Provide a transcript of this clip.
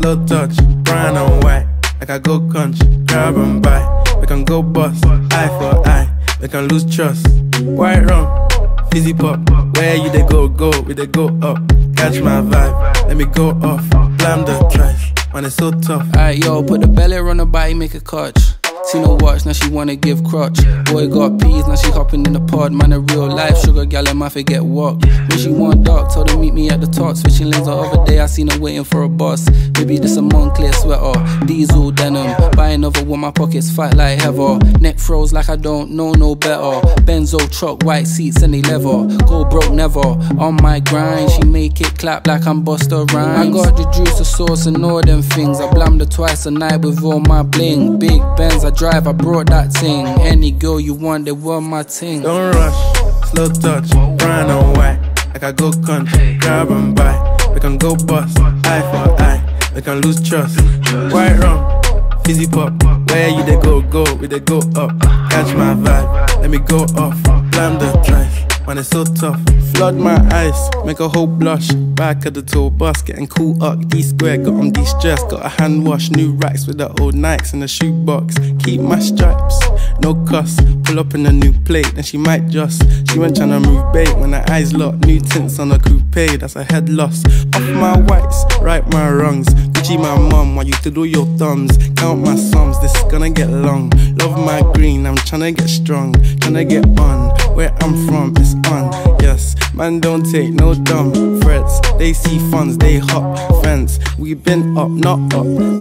slow touch, brown and white. I can go country, grab and buy. We can go bust, eye for eye. We can lose trust, white rum, fizzy pop. Where you they go, we they go up. Catch my vibe, let me go off. Blam the trash, man it's so tough. Alright yo, put the belly on the body, make a clutch. Seen her watch, now she wanna give crutch. Boy got peas, now she hopping in the pod. Man a real life sugar gal, I might forget walk. When she want dark, told her meet me at the top. Switching lanes the other day, I seen her waiting for a bus. Maybe this a Moncler sweater, diesel denim. Buy another one, my pockets fat like heather. Neck froze like I don't know no better. Benzo truck, white seats and they leather. Go broke never, on my grind. She make it clap like I'm Busta Rhymes. I got the juice, the sauce and all them things. I blammed her twice a night with all my bling. Big Benz I drive, I brought that ting. Any girl you want, they want my ting. Don't rush, slow touch, brown and white. I can go country, grab and buy. We can go bust, eye for eye. We can lose trust, white rum, fizzy pop. Where you they go, we they go up. Catch my vibe, let me go off. Blam the trash, man it's so tough. Flood my eyes, make a whole blush. Back at the tour bus, getting cool up. D square, got on de-stress. Got a hand wash, new racks with the old Nikes in the shoebox. Keep my stripes, no cuss. Pull up in a new plate, and she might just. She went tryna move bait when her eyes locked. New tints on a coupe, that's a head loss. Off my whites, right my wrongs. Gucci my mum, why you twiddle your thumbs? Count my sums, this is gonna get long. Love my green, I'm tryna get strong. Tryna get on, where I'm from, it's on. Yes, man don't take no dumb threats. They see funds, they hop fence. We been up, not up.